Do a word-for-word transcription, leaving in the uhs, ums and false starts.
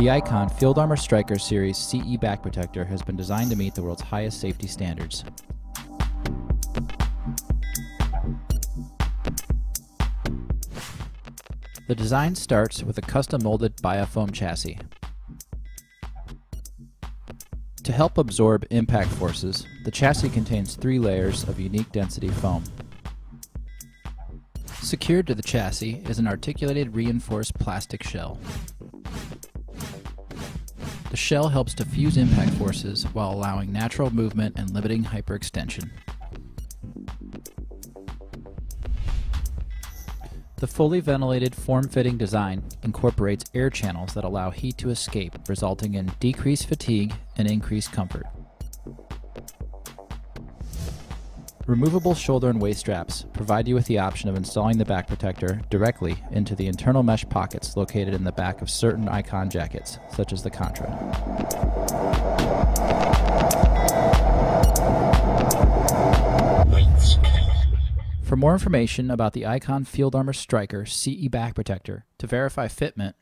The Icon Field Armor Striker Series C E Back Protector has been designed to meet the world's highest safety standards. The design starts with a custom molded biofoam chassis. To help absorb impact forces, the chassis contains three layers of unique density foam. Secured to the chassis is an articulated reinforced plastic shell. The shell helps diffuse impact forces while allowing natural movement and limiting hyperextension. The fully ventilated form-fitting design incorporates air channels that allow heat to escape, resulting in decreased fatigue and increased comfort. Removable shoulder and waist straps provide you with the option of installing the back protector directly into the internal mesh pockets located in the back of certain Icon jackets, such as the Contra. For more information about the Icon Field Armor Striker C E Back Protector, to verify fitment,